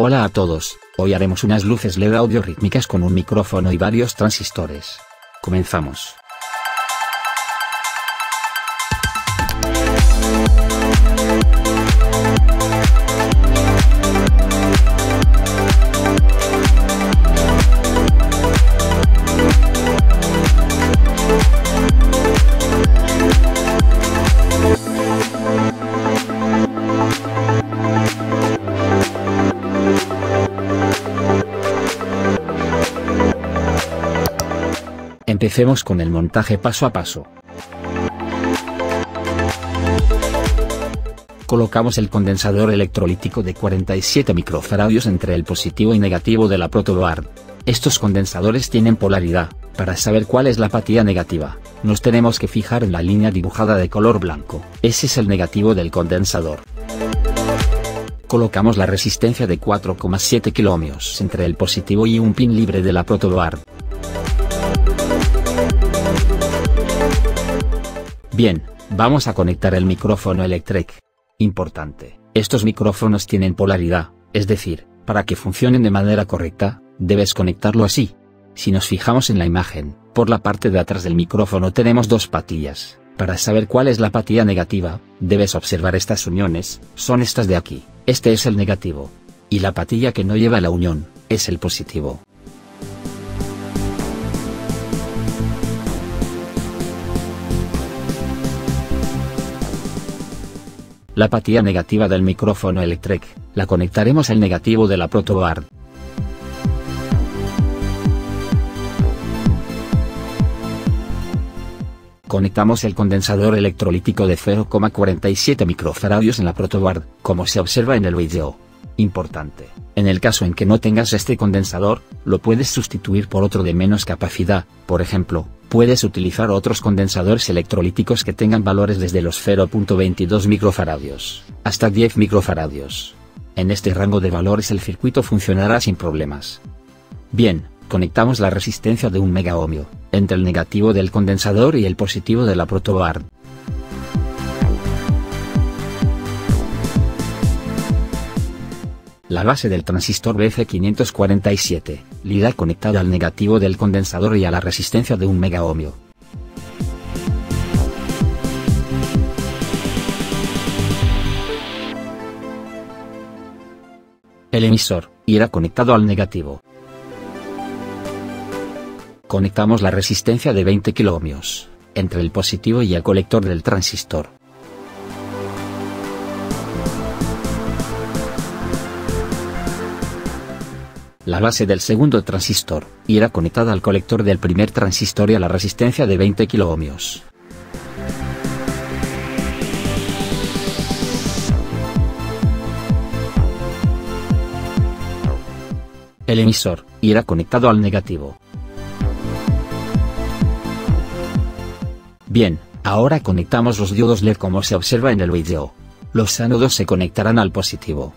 Hola a todos, hoy haremos unas luces LED audio rítmicas con un micrófono y varios transistores. Comenzamos. Empecemos con el montaje paso a paso. Colocamos el condensador electrolítico de 47 microfaradios entre el positivo y negativo de la protoboard. Estos condensadores tienen polaridad. Para saber cuál es la patía negativa, nos tenemos que fijar en la línea dibujada de color blanco. Ese es el negativo del condensador. Colocamos la resistencia de 4,7 kiloohmios entre el positivo y un pin libre de la protoboard. Bien, vamos a conectar el micrófono Electret. Importante, estos micrófonos tienen polaridad, es decir, para que funcionen de manera correcta, debes conectarlo así. Si nos fijamos en la imagen, por la parte de atrás del micrófono tenemos dos patillas. Para saber cuál es la patilla negativa, debes observar estas uniones, son estas de aquí. Este es el negativo. Y la patilla que no lleva la unión, es el positivo. La patilla negativa del micrófono Electret, la conectaremos al negativo de la protoboard. Conectamos el condensador electrolítico de 0,47 microfaradios en la protoboard, como se observa en el video. Importante, en el caso en que no tengas este condensador, lo puedes sustituir por otro de menos capacidad, por ejemplo, puedes utilizar otros condensadores electrolíticos que tengan valores desde los 0,22 microfaradios hasta 10 microfaradios. En este rango de valores el circuito funcionará sin problemas. Bien, conectamos la resistencia de 1 megaohmio entre el negativo del condensador y el positivo de la protoboard. La base del transistor BC547, lida conectada al negativo del condensador y a la resistencia de 1 megaohmio. El emisor, irá conectado al negativo. Conectamos la resistencia de 20 kiloohmios, entre el positivo y el colector del transistor. La base del segundo transistor, irá conectada al colector del primer transistor y a la resistencia de 20 kiloohmios. El emisor, irá conectado al negativo. Bien, ahora conectamos los diodos LED como se observa en el video. Los ánodos se conectarán al positivo.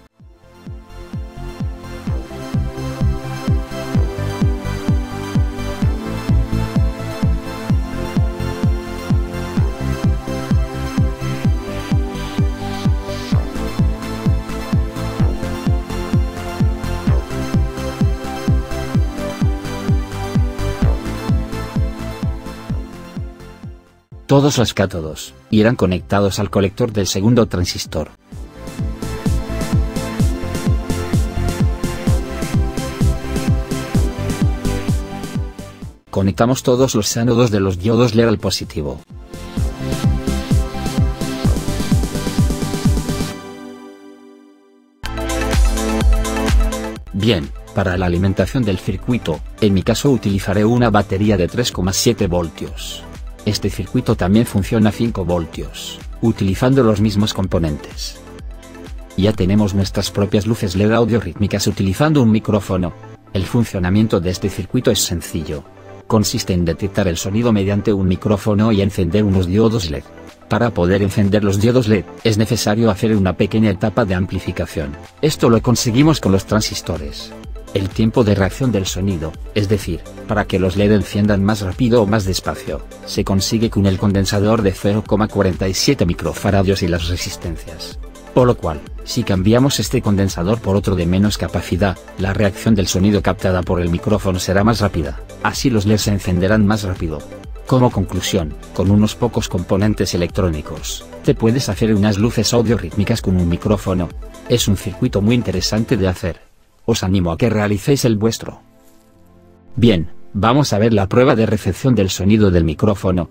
Todos los cátodos irán conectados al colector del segundo transistor. Conectamos todos los ánodos de los diodos LED al positivo. Bien, para la alimentación del circuito, en mi caso utilizaré una batería de 3,7 voltios. Este circuito también funciona a 5 voltios, utilizando los mismos componentes. Ya tenemos nuestras propias luces LED audio rítmicas utilizando un micrófono. El funcionamiento de este circuito es sencillo. Consiste en detectar el sonido mediante un micrófono y encender unos diodos LED. Para poder encender los diodos LED, es necesario hacer una pequeña etapa de amplificación. Esto lo conseguimos con los transistores. El tiempo de reacción del sonido, es decir, para que los LED enciendan más rápido o más despacio, se consigue con el condensador de 0,47 microfaradios y las resistencias. Por lo cual, si cambiamos este condensador por otro de menos capacidad, la reacción del sonido captada por el micrófono será más rápida, así los LEDs se encenderán más rápido. Como conclusión, con unos pocos componentes electrónicos, te puedes hacer unas luces audio rítmicas con un micrófono. Es un circuito muy interesante de hacer. Os animo a que realicéis el vuestro. Bien, vamos a ver la prueba de recepción del sonido del micrófono.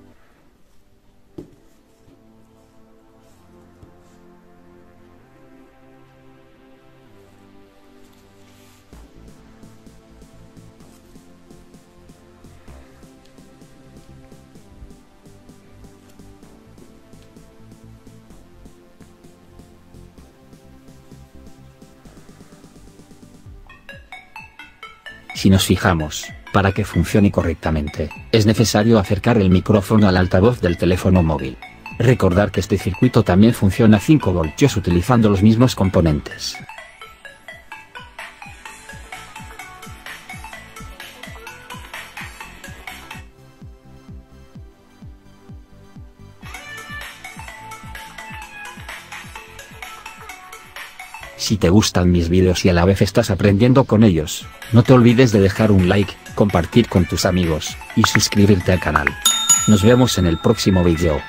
Si nos fijamos, para que funcione correctamente, es necesario acercar el micrófono al altavoz del teléfono móvil. Recordar que este circuito también funciona a 5 voltios utilizando los mismos componentes. Si te gustan mis vídeos y a la vez estás aprendiendo con ellos, no te olvides de dejar un like, compartir con tus amigos, y suscribirte al canal. Nos vemos en el próximo vídeo.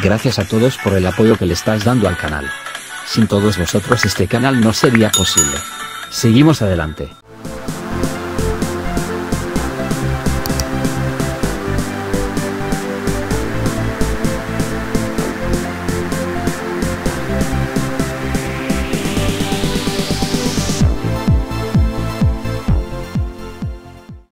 Gracias a todos por el apoyo que le estás dando al canal. Sin todos vosotros este canal no sería posible. Seguimos adelante.